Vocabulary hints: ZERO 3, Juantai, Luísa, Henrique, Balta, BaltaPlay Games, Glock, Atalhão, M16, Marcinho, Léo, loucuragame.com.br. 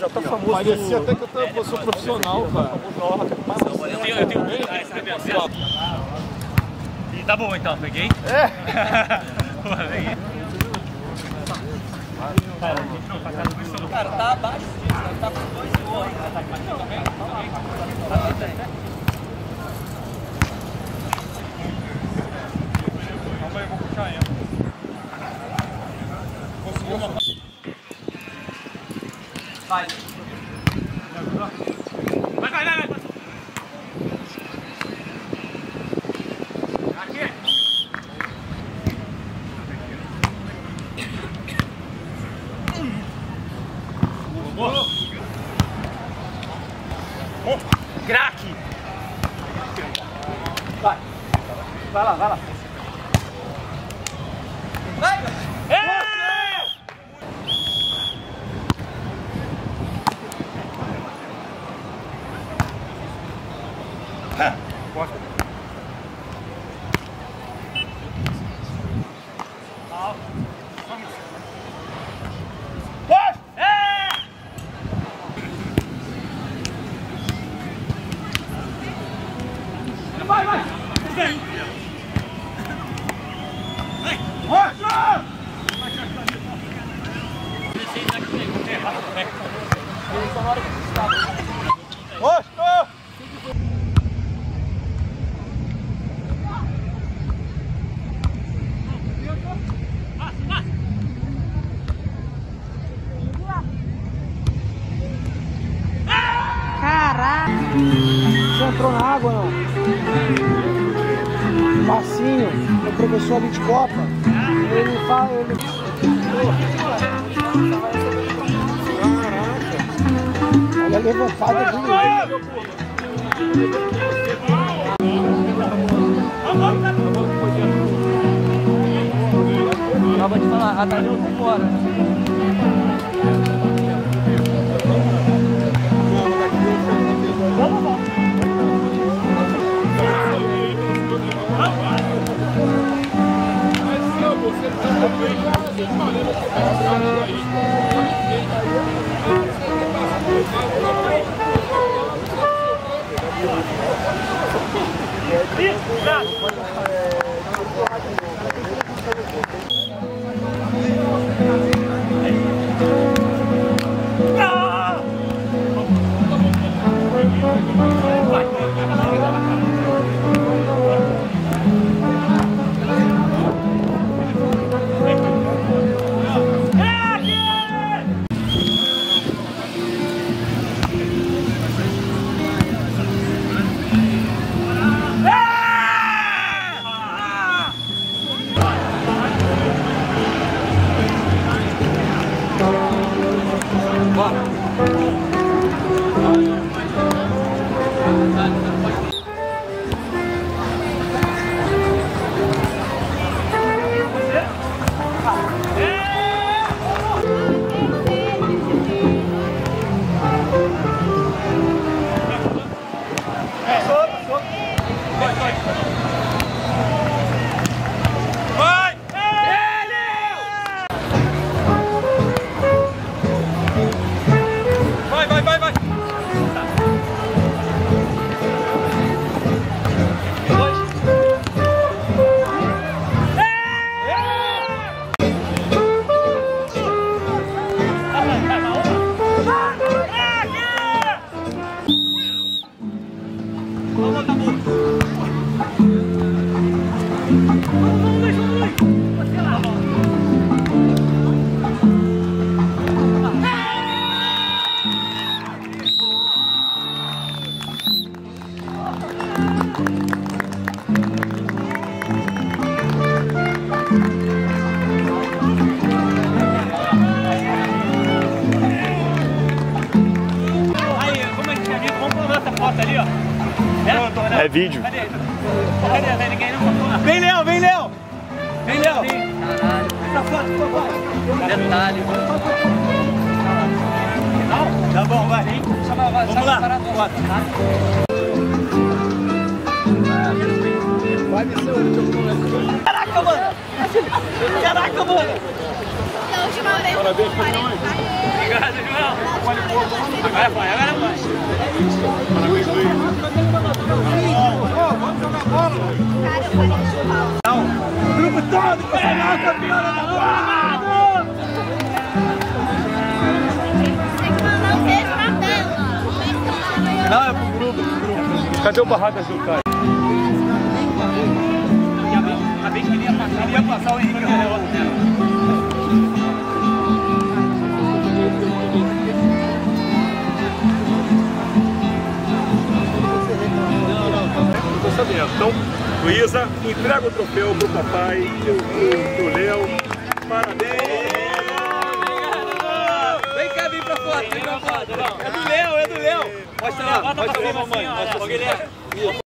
Já tá famoso. Parecia até que eu sou profissional, cara. Eu tenho medo de. E tá bom então, peguei? É! Cara, tá abaixo disso, tá com 2 e 1. Tá bem? Calma aí, eu vou puxar ainda. Conseguiu uma. Vai. Vai. Aqui. Boa. Craque. Vai. Vai lá. Entrou na água, não. Marcinho, o professor ali de Copa, ele fala... Caraca! Olha a levantada aqui. Acaba de falar, Atalhão tá fora. É vídeo. Cadê? Ninguém não botou. Vem, Léo! Caralho. Essa foto, papai. Detalhe. Não? Tá bom, vai. Vamos lá. Vai descer o último. Caraca, mano! Parabéns para nós. Obrigado, irmão. Agora vai, agora vai. Parabéns, Luísa. Vamos jogar bola. O grupo todo pegar o campeão da bola. Tem que mandar um beijo pra tela. Não, é pro grupo. Cadê o barraco da Juantai? A vez que ele ia passar, o Henrique na hora dela. Então, Luísa, entrega o troféu pro papai, pro Léo. Parabéns! Vem cá, vem pra foto, vem pra foto. É do Léo, é do Léo. Mostra lá, bota pra cima, mamãe. Mostra o Guilherme.